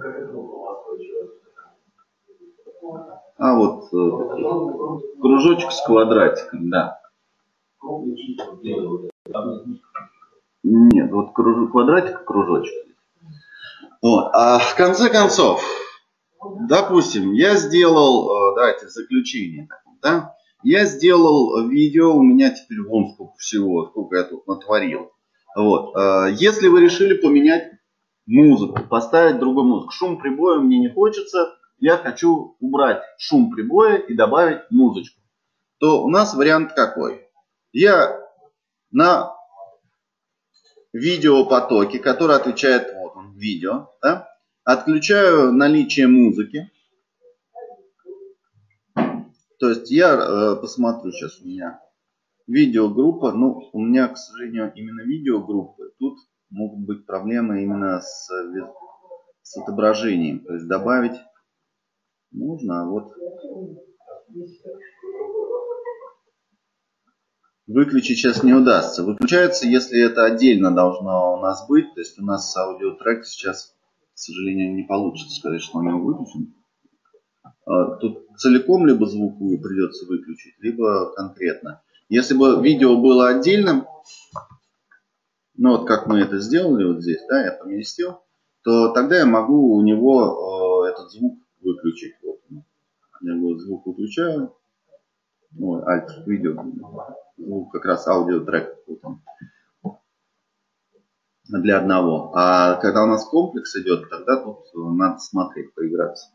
А вот кружочек с квадратиком, да. Нет, вот квадратик, кружочек. Вот. А в конце концов, допустим, я сделал, давайте в заключение, да? Я сделал видео, у меня теперь вон сколько всего, сколько я тут натворил. Вот. Если вы решили поменять музыку, поставить другую музыку. Шум прибоя мне не хочется. Я хочу убрать шум прибоя и добавить музычку. То у нас вариант какой? Я на видеопотоке, который отвечает вот он, видео, да, отключаю наличие музыки. То есть я посмотрю сейчас у меня видеогруппа. Ну, у меня, к сожалению, именно видеогруппы тут. Могут быть проблемы именно с отображением. То есть добавить нужно. А вот выключить сейчас не удастся. Выключается, если это отдельно должно у нас быть. То есть у нас аудиотрек сейчас, к сожалению, не получится сказать, что он его выключен. Тут целиком либо звук придется выключить, либо конкретно. Если бы видео было отдельным, ну вот как мы это сделали вот здесь, да, я поместил, то тогда я могу у него этот звук выключить. Вот. Я его звук выключаю. Вот, альт, видео, звук как раз аудиотрек вот для одного. А когда у нас комплекс идет, тогда тут надо смотреть, поиграться.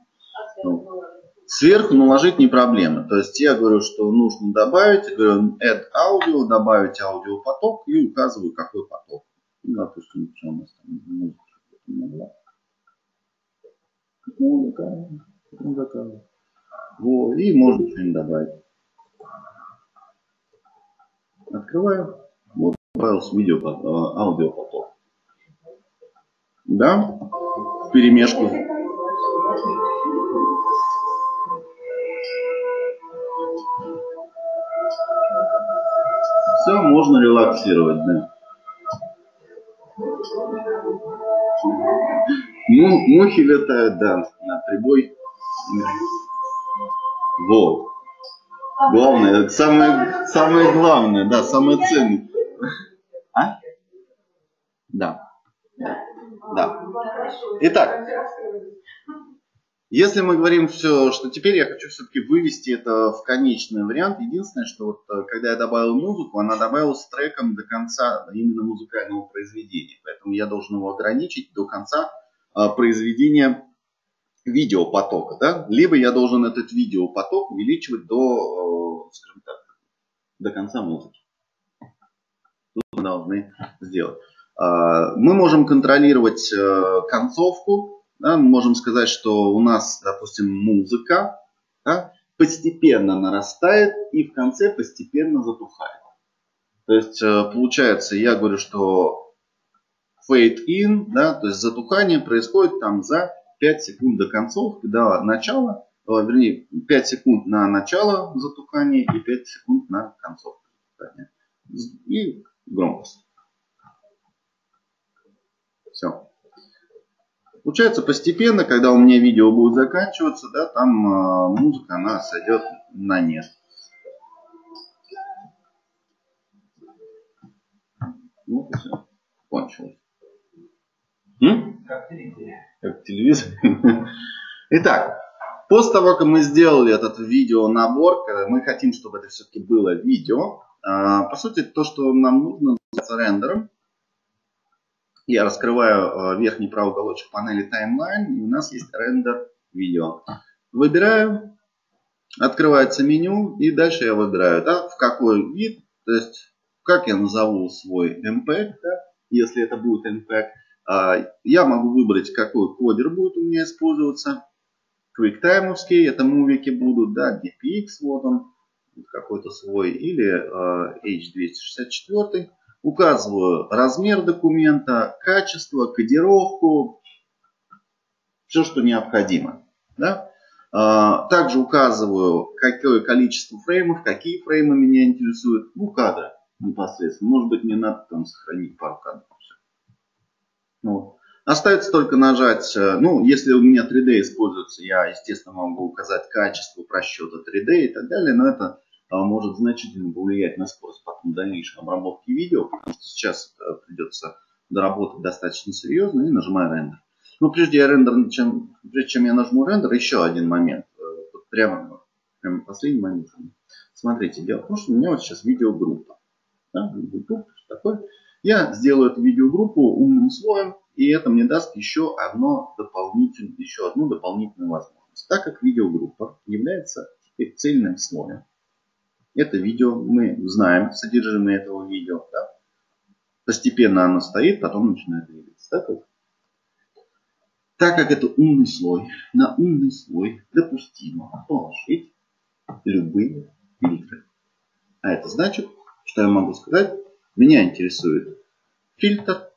Ну, сверху наложить не проблема. То есть я говорю, что нужно добавить, я говорю add audio, добавить аудиопоток и указываю, какой поток. Ну, допустим, что у нас там. Вот, и можно что-нибудь добавить. Открываем. Вот, добавился видео, аудиопоток. Да? В перемешку. Все, можно релаксировать, да. Мухи летают, да, на прибой. Вот. Главное, самое главное, да, самое ценное. А? Да. Да. Итак, если мы говорим все, что теперь я хочу все-таки вывести это в конечный вариант. Единственное, что вот когда я добавил музыку, она добавилась треком до конца именно музыкального произведения. Поэтому я должен его ограничить до конца произведения видеопотока. Да? Либо я должен этот видеопоток увеличивать до, скажем так, до конца музыки. Тут мы должны сделать. Мы можем контролировать концовку. Да, мы можем сказать, что у нас, допустим, музыка, да, постепенно нарастает и в конце постепенно затухает. То есть получается, я говорю, что fade in, да, то есть затухание происходит там за 5 секунд до концовки, до начала, вернее, 5 секунд на начало затухания и 5 секунд на концовку затухания. И громкость. Все. Получается, постепенно, когда у меня видео будет заканчиваться, да, там музыка, она сойдет на нет. Вот и все. Кончилось. Как телевизор. Как телевизор. Итак, после того, как мы сделали этот видеонабор, мы хотим, чтобы это все-таки было видео. По сути, то, что нам нужно, называется рендером. Я раскрываю верхний правый уголочек панели таймлайн, и у нас есть рендер видео. Выбираю, открывается меню, и дальше я выбираю, да, в какой вид, то есть как я назову свой MPEG, да, если это будет MPEG. Я могу выбрать, какой кодер будет у меня использоваться. QuickTime'овский, это мувики будут, да, DPX, вот он, какой-то свой, или H264. Указываю размер документа, качество, кодировку, все, что необходимо. Да? Также указываю, какое количество фреймов, какие фреймы меня интересуют. Ну, кадры непосредственно. Может быть, мне надо там сохранить пару кадров. Вот. Остается только нажать, ну, если у меня 3D используется, я, естественно, могу указать качество просчета 3D и так далее, но это может значительно повлиять на скорость потом дальнейшей обработки видео, потому что сейчас придется доработать достаточно серьезно, и нажимаю рендер. Но прежде чем я нажму рендер, еще один момент. Прямо последний момент. Смотрите, дело в том, что у меня вот сейчас видеогруппа. Да, YouTube, что такое. Я сделаю эту видеогруппу умным слоем, и это мне даст еще одно дополнительное, еще одну дополнительную возможность. Так как видеогруппа является теперь цельным слоем, это видео, мы знаем содержимое этого видео. Да? Постепенно оно стоит, потом начинает двигаться. Так как это умный слой, на умный слой допустимо положить любые фильтры. А это значит, что я могу сказать, меня интересует фильтр.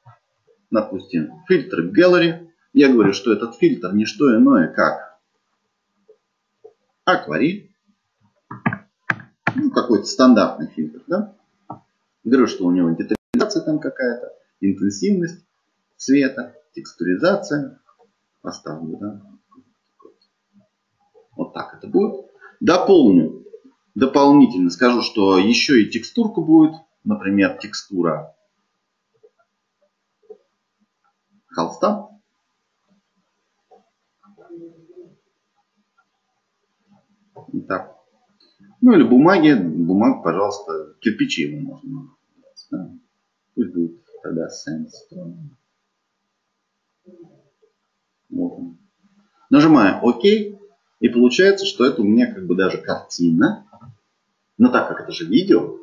Допустим, фильтр Gallery. Я говорю, что этот фильтр не что иное, как акварель. Ну, какой-то стандартный фильтр, да? Говорю, что у него детализация там какая-то, интенсивность цвета, текстуризация. Поставлю, да. Вот так это будет. Дополню. Дополнительно скажу, что еще и текстурка будет. Например, текстура холста. Итак. Ну или бумаги. Бумаг, пожалуйста, кирпичи его можно. Да. Пусть будет тогда sandstone. Вот. Нажимаю ОК. И получается, что это у меня как бы даже картина. Но так как это же видео.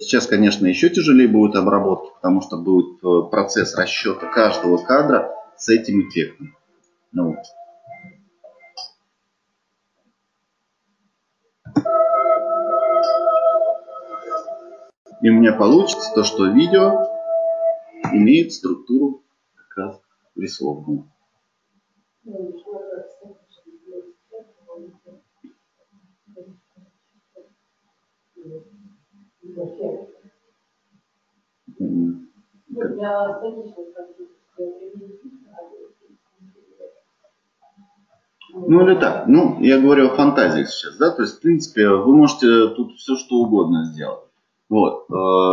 Сейчас, конечно, еще тяжелее будет обработки, потому что будет процесс расчета каждого кадра с этим эффектом. Ну вот. И у меня получится то, что видео имеет структуру как раз рисованную. Ну или так, ну я говорю о фантазии сейчас, да, то есть в принципе вы можете тут все что угодно сделать. Вот,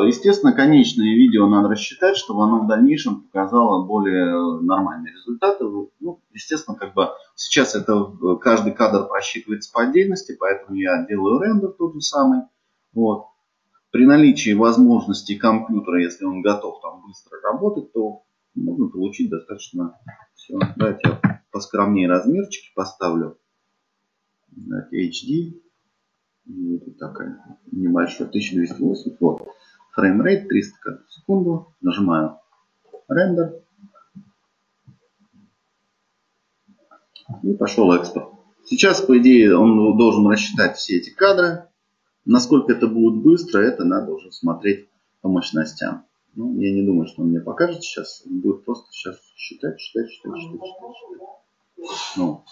естественно, конечное видео надо рассчитать, чтобы оно в дальнейшем показало более нормальные результаты. Ну, естественно, как бы сейчас это каждый кадр просчитывается по отдельности, поэтому я делаю рендер тот же самый. Вот. При наличии возможностей компьютера, если он готов там быстро работать, то можно получить достаточно все. Давайте я поскромнее размерчики поставлю. HD. И вот такая небольшая, 1280. Вот. Фреймрейт 300 кадров в секунду. Нажимаю рендер. И пошел экспорт. Сейчас, по идее, он должен рассчитать все эти кадры. Насколько это будет быстро, это надо уже смотреть по мощностям. Ну, я не думаю, что он мне покажет сейчас. Он будет просто сейчас считать. Ну.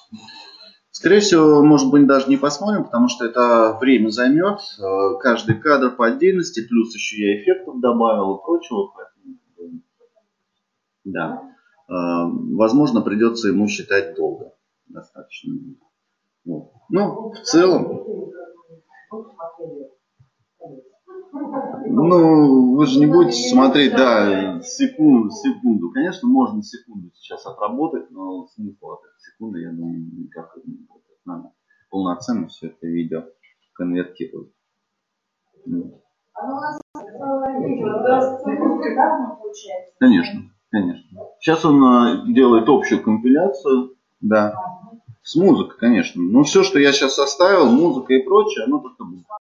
Скорее всего, может быть, даже не посмотрим, потому что это время займет. Каждый кадр по отдельности, плюс еще я эффектов добавил и прочего. Да. Возможно, придется ему считать долго. Достаточно. Вот. Ну, в целом... Ну, вы же не будете смотреть, да, секунду. Конечно, можно секунду сейчас отработать, но смысл от этой секунды, я думаю, никак не будет. Надо полноценно все это видео конвертировать. Конечно, конечно. Сейчас он делает общую компиляцию, да. С музыкой, конечно. Но все, что я сейчас составил, музыка и прочее, оно только будет.